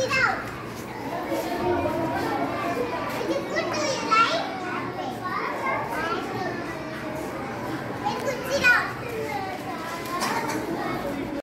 Take it out.